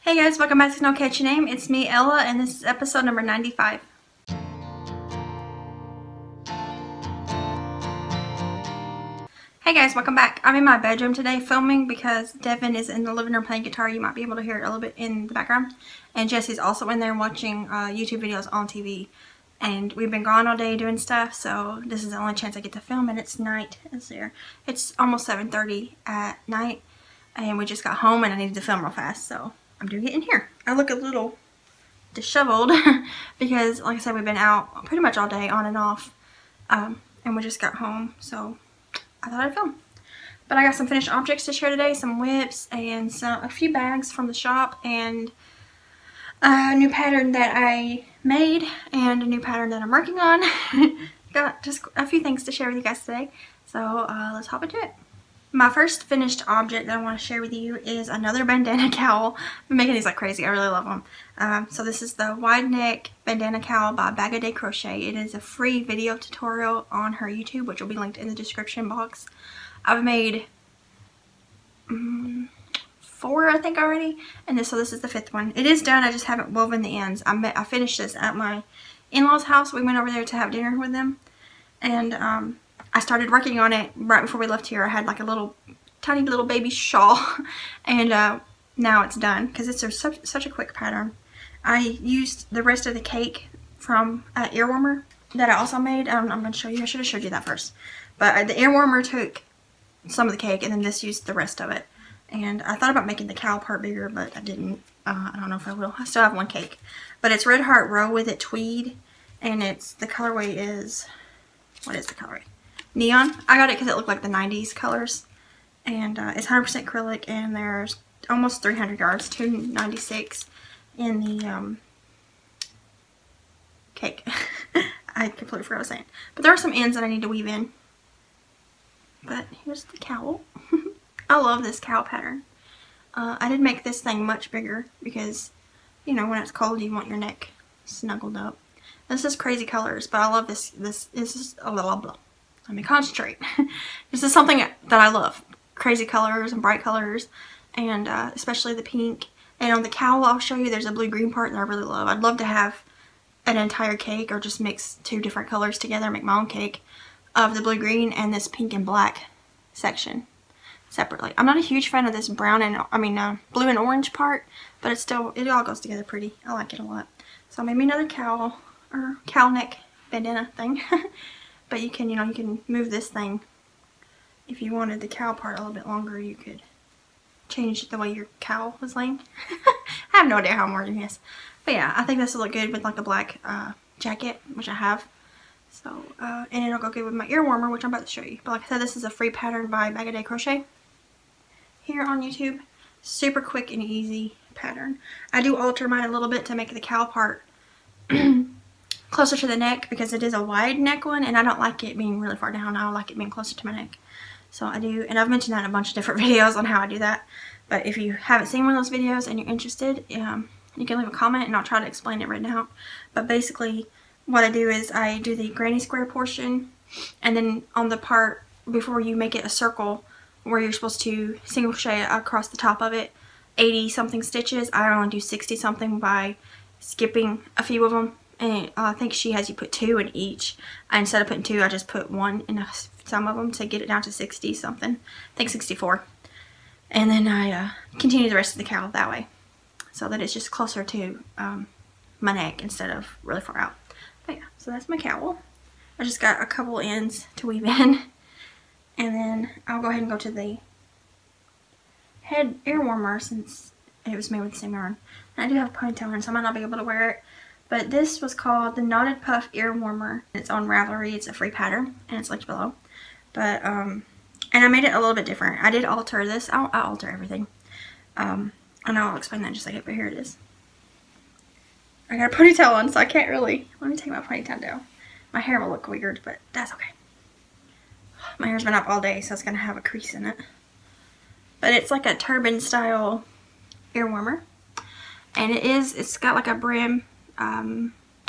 Hey guys, welcome back to No Catch Your Name. It's me, Ella, and this is episode number 95. Hey guys, welcome back. I'm in my bedroom today filming because Devin is in the living room playing guitar. You might be able to hear it a little bit in the background. And Jesse's also in there watching YouTube videos on TV. And we've been gone all day doing stuff, so this is the only chance I get to film, and it's night. It's almost 7:30 at night, and we just got home and I needed to film real fast, so I'm doing it in here. I look a little disheveled because, like I said, we've been out pretty much all day on and off, and we just got home, so I thought I'd film. But I got some finished objects to share today, some whips and a few bags from the shop, and a new pattern that I made and a new pattern that I'm working on. Got just a few things to share with you guys today, so let's hop into it. My first finished object that I want to share with you is another bandana cowl. I'm making these like crazy. I really love them. So this is the wide neck bandana cowl by Bag O Day Crochet. It is a free video tutorial on her YouTube, which will be linked in the description box. I've made 4, I think, already, and this, so this is the 5th one. It is done. I just haven't woven the ends. I finished this at my in-laws' house. We went over there to have dinner with them, and I started working on it right before we left here. I had like a little, tiny little baby shawl, and now it's done because it's such a quick pattern. I used the rest of the cake from an ear warmer that I also made. I'm going to show you. I should have showed you that first. But the ear warmer took some of the cake, and then this used the rest of it. And I thought about making the cowl part bigger, but I didn't. I don't know if I will. I still have one cake. But it's Red Heart Row With It Tweed, and it's, the colorway is, what is the colorway? Neon. I got it because it looked like the 90s colors, and it's 100% acrylic, and there's almost 300 yards, 296 in the cake. I completely forgot what I was saying. But there are some ends that I need to weave in. But here's the cowl. I love this cowl pattern. I did make this thing much bigger because, you know, when it's cold you want your neck snuggled up. This is crazy colors, but I love this. This is a little blah. Let me concentrate. This is something that I love. Crazy colors and bright colors, and especially the pink. And on the cowl, I'll show you, there's a blue-green part that I really love. I'd love to have an entire cake, or just mix 2 different colors together and make my own cake of the blue-green and this pink and black section separately. I'm not a huge fan of this brown and, blue and orange part, but it's still, it all goes together pretty. I like it a lot. So I made me another cowl, or cowl neck bandana thing. But you can, you know, you can move this thing. If you wanted the cowl part a little bit longer, you could change the way your cowl was laying. I have no idea how I'm wording this. But yeah, I think this will look good with like a black jacket, which I have. So, and it'll go good with my ear warmer, which I'm about to show you. But like I said, this is a free pattern by Bag O Day Crochet here on YouTube. Super quick and easy pattern. I do alter mine a little bit to make the cowl part closer to the neck, because it is a wide neck one, and I don't like it being really far down. I like it being closer to my neck. So I do, and I've mentioned that in a bunch of different videos on how I do that. But if you haven't seen one of those videos and you're interested, you can leave a comment and I'll try to explain it right now. But basically what I do is I do the granny square portion, and then on the part before you make it a circle where you're supposed to single crochet across the top of it 80 something stitches, I only do 60 something by skipping a few of them. And I think she has you put 2 in each. Instead of putting 2, I just put 1 in some of them to get it down to 60 something. I think 64. And then I continue the rest of the cowl that way, so that it's just closer to my neck instead of really far out. But yeah, so that's my cowl. I just got a couple ends to weave in, and then I'll go ahead and go to the head ear warmer since it was made with the same yarn. And I do have a ponytail yarn, so I might not be able to wear it. But this was called the Knotted Puff Ear Warmer. It's on Ravelry. It's a free pattern, and it's linked below. But, and I made it a little bit different. I did alter this. I alter everything. And I'll explain that in just a second, but here it is. I got a ponytail on, so I can't really. Let me take my ponytail down. My hair will look weird, but that's okay. My hair's been up all day, so it's going to have a crease in it. But it's like a turban-style ear warmer. And it is, it's got like a brim.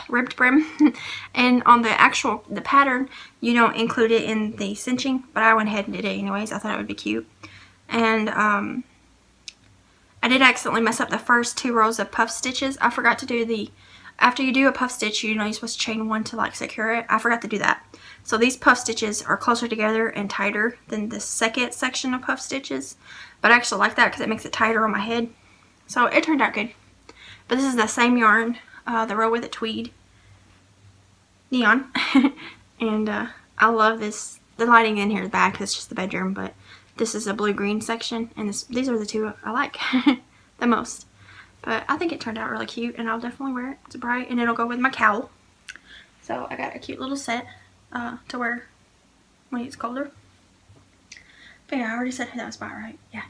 Ribbed brim. And on the actual pattern, you don't include it in the cinching, but I went ahead and did it anyways. I thought it would be cute. And I did accidentally mess up the first two rows of puff stitches. I forgot to do the, after you do a puff stitch, you know you're supposed to chain one to like secure it. I forgot to do that. So these puff stitches are closer together and tighter than the second section of puff stitches. But I actually like that because it makes it tighter on my head. So it turned out good. But this is the same yarn, the row with a tweed, neon. And I love this. The lighting in here is bad because it's just the bedroom, but this is a blue-green section, and these are the two I like the most. But I think it turned out really cute, and I'll definitely wear it. It's bright, and it'll go with my cowl. So I got a cute little set to wear when it's colder. But yeah, I already said who that was by, right? Yeah.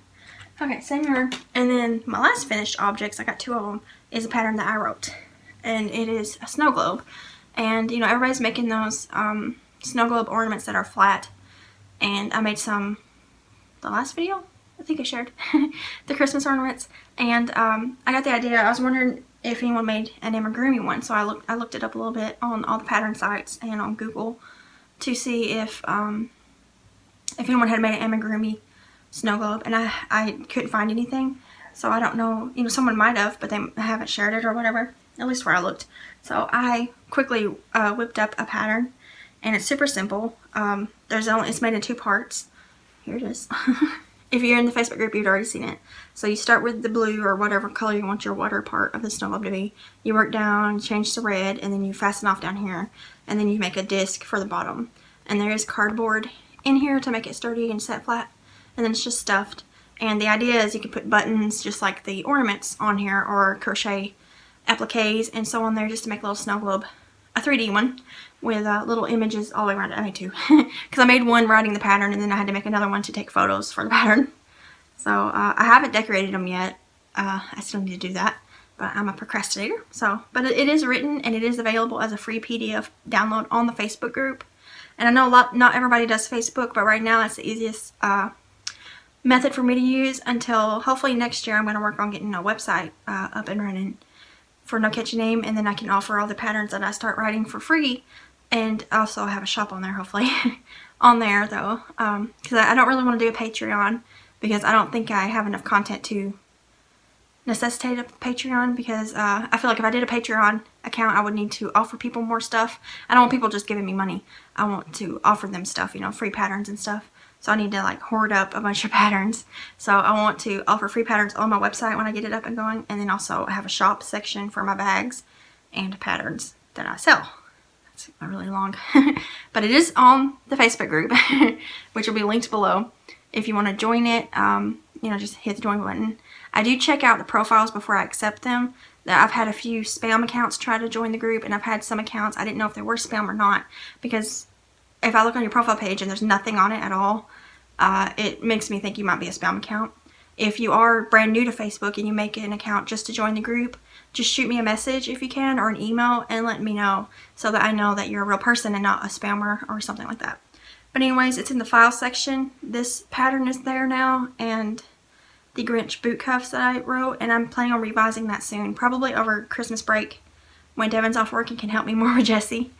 Okay, same yarn. And then my last finished objects, I got two of them, is a pattern that I wrote. And it is a snow globe. And, you know, everybody's making those snow globe ornaments that are flat. And I made some the last video, I think I shared, the Christmas ornaments. And I got the idea, I was wondering if anyone made an amigurumi one. So I looked it up a little bit on all the pattern sites and on Google to see if anyone had made an amigurumi snow globe, and I couldn't find anything. So I don't know, you know, someone might have, but they haven't shared it or whatever, at least where I looked. So I quickly whipped up a pattern, and it's super simple. It's made in two parts. Here it is. If you're in the Facebook group, you've already seen it. So you start with the blue or whatever color you want your water part of the snow globe to be. You work down, change to red, and then you fasten off down here, and then you make a disc for the bottom. And there is cardboard in here to make it sturdy and set flat, and then it's just stuffed. And the idea is you can put buttons just like the ornaments on here, or crochet appliques and so on there, just to make a little snow globe, a 3D one with little images all the way around it. I made two because I made one writing the pattern, and then I had to make another one to take photos for the pattern. So I haven't decorated them yet. I still need to do that, but I'm a procrastinator. So, but it is written, and it is available as a free PDF download on the Facebook group. And I know not everybody does Facebook, but right now that's the easiest method for me to use until hopefully next year. I'm going to work on getting a website up and running for No Catch Your Name, and then I can offer all the patterns that I start writing for free, and also have a shop on there, hopefully. On there though, because I don't really want to do a Patreon, because I don't think I have enough content to necessitate a Patreon, because I feel like if I did a Patreon account, I would need to offer people more stuff. I don't want people just giving me money. I want to offer them stuff, you know, free patterns and stuff. So I need to like hoard up a bunch of patterns. So I want to offer free patterns on my website when I get it up and going. And then also I have a shop section for my bags and patterns that I sell. That's really long. But it is on the Facebook group, which will be linked below. If you want to join it, you know, just hit the join button. I do check out the profiles before I accept them. I've had a few spam accounts try to join the group, and I've had some accounts I didn't know if they were spam or not, because if I look on your profile page and there's nothing on it at all, it makes me think you might be a spam account. If you are brand new to Facebook and you make an account just to join the group, just shoot me a message if you can, or an email, and let me know so that I know that you're a real person and not a spammer or something like that. But anyways, it's in the file section. This pattern is there now, and the Grinch boot cuffs that I wrote, and I'm planning on revising that soon, probably over Christmas break when Devin's off work and can help me more with Jessie.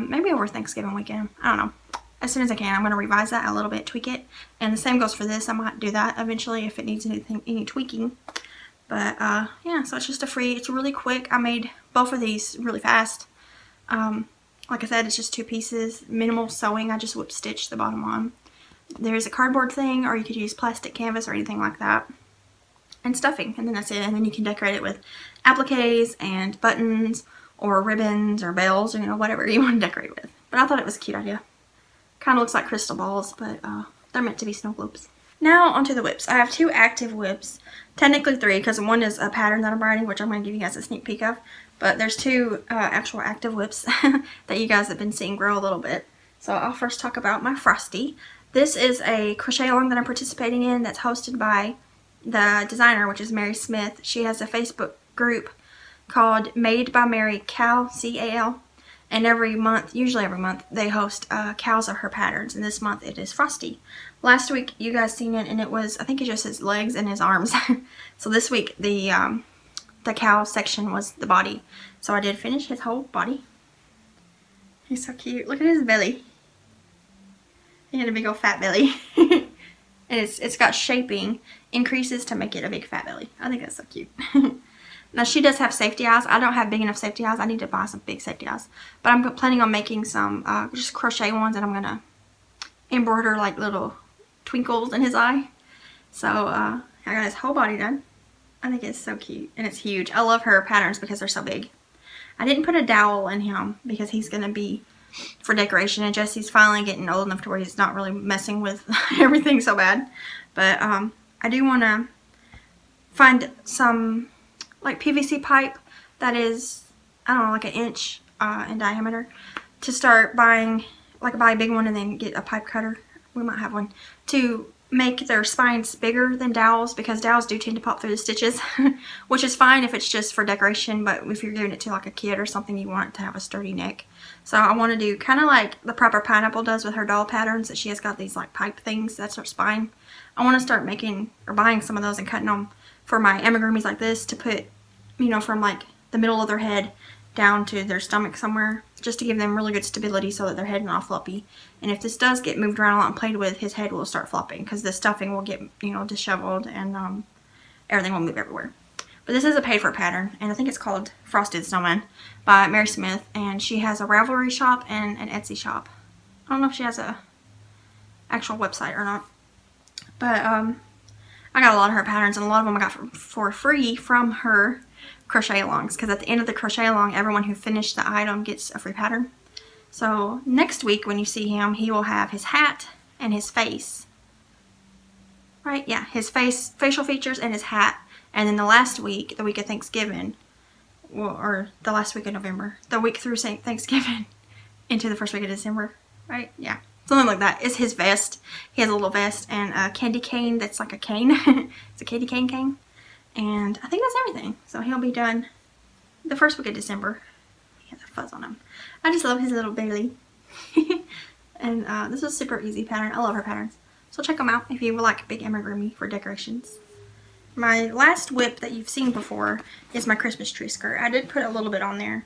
Maybe over Thanksgiving weekend. I don't know. As soon as I can, I'm going to revise that a little bit, tweak it. And the same goes for this. I might do that eventually if it needs any tweaking. But, yeah, so it's just a free. It's really quick. I made both of these really fast. Like I said, it's just two pieces. Minimal sewing. I just whip stitched the bottom on. There's a cardboard thing, or you could use plastic canvas or anything like that. And stuffing. And then that's it. And then you can decorate it with appliques and buttons, or ribbons, or bells, or, you know, whatever you want to decorate with. But I thought it was a cute idea. Kind of looks like crystal balls, but they're meant to be snow globes. Now onto the whips. I have two active whips, technically three, because one is a pattern that I'm writing, which I'm going to give you guys a sneak peek of. But there's two actual active whips that you guys have been seeing grow a little bit. So I'll first talk about my Frosty. This is a crochet along that I'm participating in that's hosted by the designer, which is Mary Smith. She has a Facebook group called Made by Mary Cow, C-A-L, and every month, usually every month, they host cows of her patterns, and this month it is Frosty. Last week you guys seen it, and it was, I think it just his legs and his arms. So this week the cow section was the body, so I did finish his whole body. He's so cute. Look at his belly. He had a big old fat belly. And it's got shaping, increases to make it a big fat belly. I think that's so cute. Now she does have safety eyes. I don't have big enough safety eyes. I need to buy some big safety eyes. But I'm planning on making some just crochet ones, and I'm going to embroider like little twinkles in his eye. So I got his whole body done. I think it's so cute, and it's huge. I love her patterns because they're so big. I didn't put a dowel in him because he's going to be for decoration, and Jesse's finally getting old enough to where he's not really messing with everything so bad. But I do want to find some like PVC pipe that is, I don't know, like an inch in diameter, to start buying, like buy a big one and then get a pipe cutter. We might have one to make their spines bigger than dowels, because dowels do tend to pop through the stitches, which is fine if it's just for decoration, but if you're giving it to like a kid or something, you want it to have a sturdy neck. So I want to do kind of like the proper Pineapple does with her doll patterns, that she has got these like pipe things, that's her spine. I want to start making or buying some of those and cutting them for my amigurumis like this, to put, you know, from like the middle of their head down to their stomach somewhere, just to give them really good stability so that their head's not floppy. And if this does get moved around a lot and played with, his head will start flopping because the stuffing will get, you know, disheveled, and everything will move everywhere. But this is a paid for pattern, and I think it's called Frosted Snowman by Mary Smith, and she has a Ravelry shop and an Etsy shop. I don't know if she has a actual website or not, but I got a lot of her patterns, and a lot of them I got for free from her crochet alongs, because at the end of the crochet along, everyone who finished the item gets a free pattern. So next week when you see him, he will have his hat and his face, right? Yeah, his face, facial features, and his hat. And then the last week, the week of Thanksgiving, well, or the last week of November, the week through Thanksgiving into the first week of December, right? Yeah, something like that. It's his vest. He has a little vest and a candy cane that's like a cane. It's a candy cane. And I think that's everything. So he'll be done the first week of December. He has a fuzz on him. I just love his little belly. And this is a super easy pattern. I love her patterns. So check them out if you would like a big amigurumi for decorations. My last whip that you've seen before is my Christmas tree skirt. I did put a little bit on there.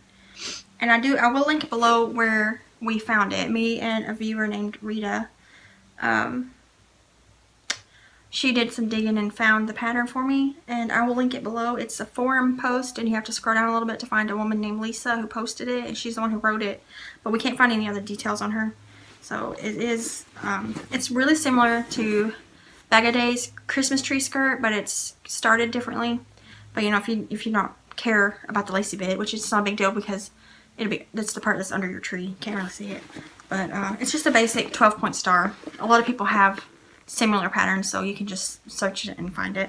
And I will link below where we found it. Me and a viewer named Rita. She did some digging and found the pattern for me, and I will link it below. It's a forum post, and you have to scroll down a little bit to find a woman named Lisa who posted it, and she's the one who wrote it, but we can't find any other details on her. So it is, it's really similar to Bag O Day's Christmas tree skirt, but it's started differently. But you know, if you don't care about the lacy bit, which is not a big deal because that's the part that's under your tree, you can't really see it. But it's just a basic 12-point star. A lot of people have similar patterns, so you can just search it and find it.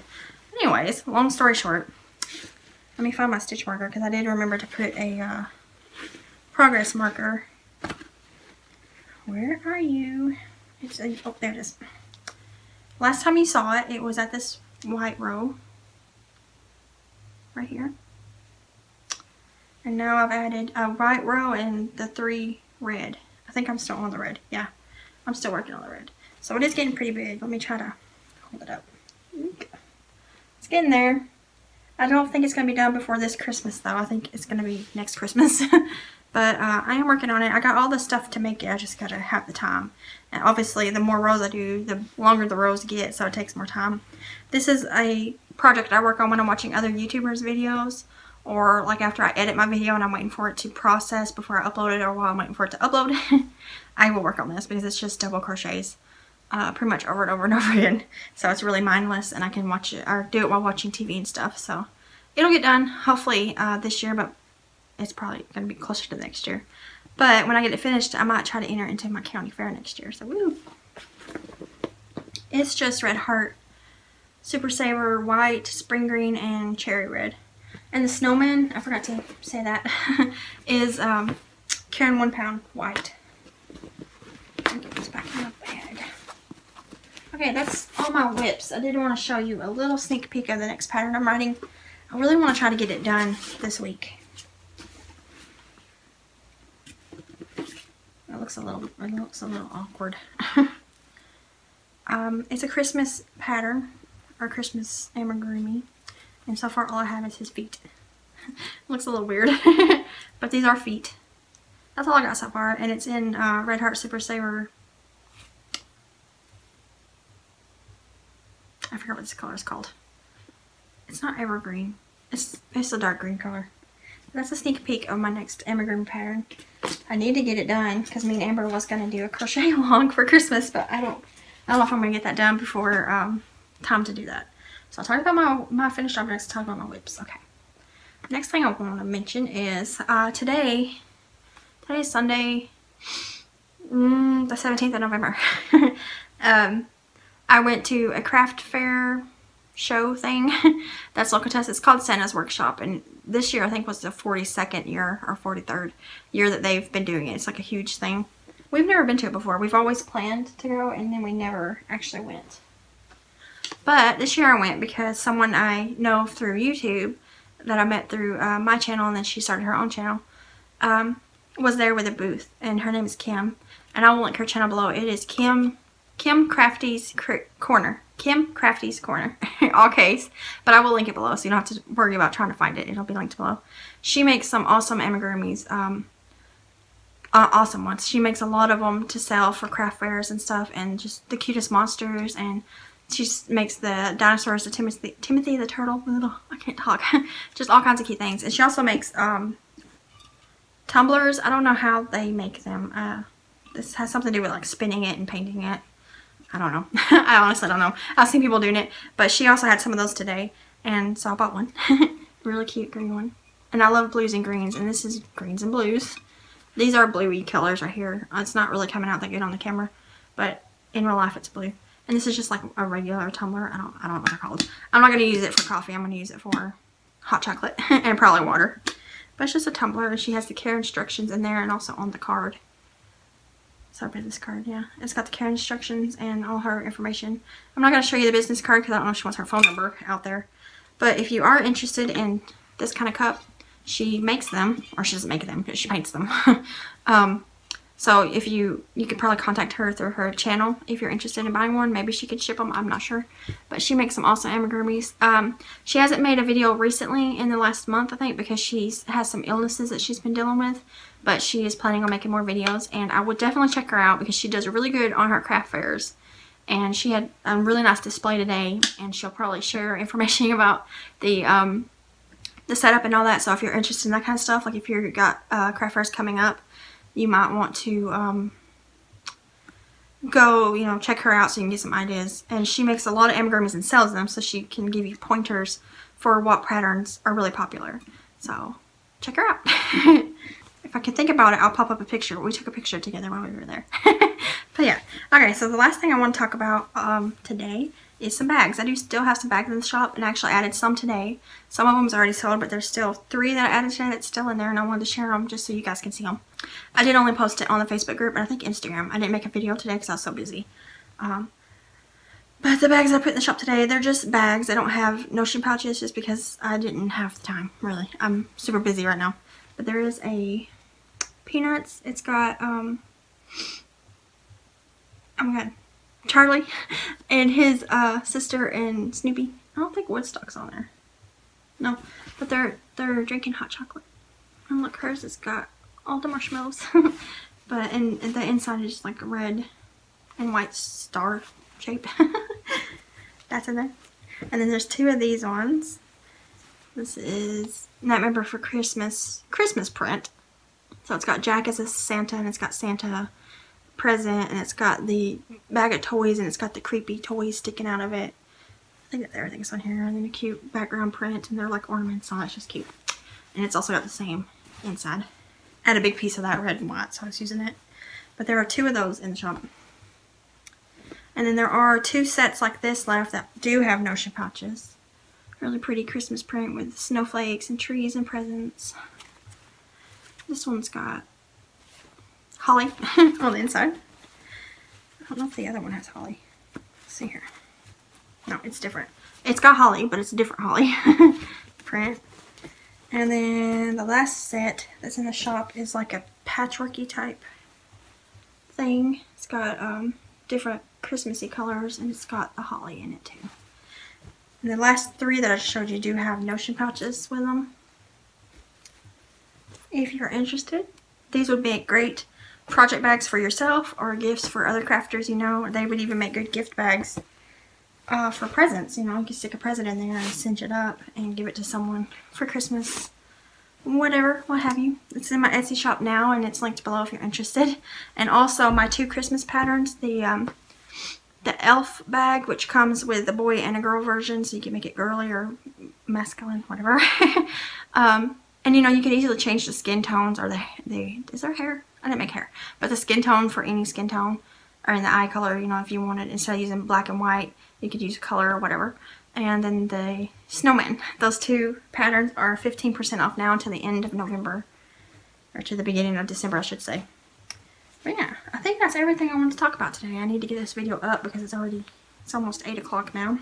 Anyways, long story short, let me find my stitch marker, because I did remember to put a progress marker. Where are you? Oh, there it is. Last time you saw it, it was at this white row right here, and now I've added a white row and the three red. I think I'm still on the red. Yeah, I'm still working on the red. So it is getting pretty big. Let me try to hold it up. It's getting there. I don't think it's going to be done before this Christmas, though. I think it's going to be next Christmas. But I am working on it. I got all the stuff to make it. I just got to have the time. And obviously, the more rows I do, the longer the rows get, so it takes more time. This is a project I work on when I'm watching other YouTubers' videos, or like after I edit my video and I'm waiting for it to process before I upload it, or while I'm waiting for it to upload. I will work on this because it's just double crochets. Pretty much over and over and over again, so it's really mindless, and I can watch it or do it while watching TV and stuff. So it'll get done hopefully this year, but it's probably gonna be closer to next year. But when I get it finished, I might try to enter into my county fair next year. So woo. It's just Red Heart, Super Saver, white, spring green, and cherry red. And the snowman, I forgot to say that, is Karen 1 pound white. Let me get this back in my bag. Okay, that's all my whips. I did want to show you a little sneak peek of the next pattern I'm writing. I really want to try to get it done this week. It looks a little awkward. It's a Christmas pattern, or Christmas amigurumi, and so far all I have is his feet. Looks a little weird, but these are feet. That's all I got so far, and it's in Red Heart Super Saver. I forgot what this color is called. It's not evergreen. It's a dark green color. That's a sneak peek of my next evergreen pattern. I need to get it done because me and Amber was going to do a crochet along for Christmas, but I don't know if I'm going to get that done before time to do that. So I'll talk about my finished objects, talk about my whips. Okay. Next thing I want to mention is today is Sunday, the 17th of November. I went to a craft fair show thing that's local to us. It's called Santa's Workshop, and this year I think was the 42nd year or 43rd year that they've been doing it. It's like a huge thing. We've never been to it before. We've always planned to go and then we never actually went. But this year I went because someone I know through YouTube that I met through my channel, and then she started her own channel, was there with a booth, and her name is Kim, and I will link her channel below. It is Kim Crafty's Corner. Kim Crafty's Corner, all case, but I will link it below so you don't have to worry about trying to find it. It'll be linked below. She makes some awesome amigurumis, awesome ones. She makes a lot of them to sell for craft fairs and stuff, and just the cutest monsters, and she just makes the dinosaurs, the Timothy the turtle, I can't talk, just all kinds of cute things. And she also makes tumblers. I don't know how they make them. This has something to do with like spinning it and painting it. I don't know. I honestly don't know. I've seen people doing it, but she also had some of those today, and so I bought one. Really cute green one. And I love blues and greens, and this is greens and blues. These are bluey colors right here. It's not really coming out that good on the camera, but in real life it's blue. And this is just like a regular tumbler. I don't know what they're called. I'm not going to use it for coffee. I'm going to use it for hot chocolate and probably water. But it's just a tumbler, and she has the care instructions in there and also on the card. So I read this card, yeah. It's got the care instructions and all her information. I'm not going to show you the business card because I don't know if she wants her phone number out there. But if you are interested in this kind of cup, she makes them. Or she doesn't make them, but she paints them. So if you could probably contact her through her channel if you're interested in buying one. Maybe she could ship them, I'm not sure. But she makes some awesome amigurumis. She hasn't made a video recently in the last month, I think, because she has some illnesses that she's been dealing with. But she is planning on making more videos, and I would definitely check her out because she does really good on her craft fairs. And she had a really nice display today, and she'll probably share information about the setup and all that. So if you're interested in that kind of stuff, like if you've got craft fairs coming up, you might want to go, you know, check her out so you can get some ideas. And she makes a lot of amigurumis and sells them, so she can give you pointers for what patterns are really popular. So check her out. If I can think about it, I'll pop up a picture. We took a picture together when we were there. But yeah. Okay, so the last thing I want to talk about today is some bags. I do still have some bags in the shop, and I actually added some today. Some of them's already sold, but there's still 3 that I added today that's still in there, and I wanted to share them just so you guys can see them. I did only post it on the Facebook group and I think Instagram. I didn't make a video today because I was so busy. But the bags I put in the shop today, they're just bags. I don't have notion pouches just because I didn't have the time, really. I'm super busy right now. But there is a Peanuts. It's got, oh my god, Charlie and his sister and Snoopy. I don't think Woodstock's on there. No, but they're drinking hot chocolate. And look, hers has got all the marshmallows. But and the inside is just like a red and white star shape. That's in there. And then there's 2 of these ones. This is Nightmare Before Christmas, Christmas print. So it's got Jack as a Santa, and it's got Santa present, and it's got the bag of toys, and it's got the creepy toys sticking out of it. I think that everything's on here, and then a cute background print, and they're like ornaments on it. It's just cute. And it's also got the same inside. I had a big piece of that red and white, so I was using it. But there are 2 of those in the shop. And then there are 2 sets like this left that do have notion pouches. Really pretty Christmas print with snowflakes and trees and presents. This one's got holly on the inside. I don't know if the other one has holly. Let's see here. No, it's different. It's got holly, but it's a different holly print. And then the last set that's in the shop is like a patchworky type thing. It's got different Christmassy colors, and it's got the holly in it too. And the last 3 that I showed you do have notion pouches with them. If you're interested, these would make great project bags for yourself or gifts for other crafters you know. They would even make good gift bags. for presents. You know, you can stick a present in there and cinch it up and give it to someone for Christmas, whatever, what have you. It's in my Etsy shop now, and it's linked below if you're interested. And also my two Christmas patterns, the elf bag, which comes with a boy and a girl version, so you can make it girly or masculine, whatever. And you know, you can easily change the skin tones or is there hair? I didn't make hair, but the skin tone for any skin tone, or in the eye color, you know, if you wanted, instead of using black and white, you could use color or whatever. And then the snowman. Those two patterns are 15% off now until the end of November, or to the beginning of December, I should say. But yeah, I think that's everything I wanted to talk about today. I need to get this video up because it's almost 8 o'clock now.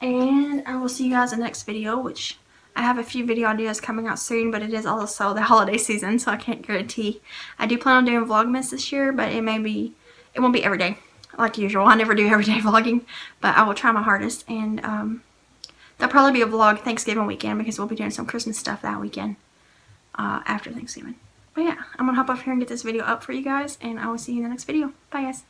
And I will see you guys in the next video, which I have a few video ideas coming out soon, but it is also the holiday season, so I can't guarantee. I do plan on doing Vlogmas this year, but it won't be every day like usual. I never do everyday vlogging, but I will try my hardest. And there'll probably be a vlog Thanksgiving weekend because we'll be doing some Christmas stuff that weekend after Thanksgiving. But yeah, I'm going to hop off here and get this video up for you guys, and I will see you in the next video. Bye guys.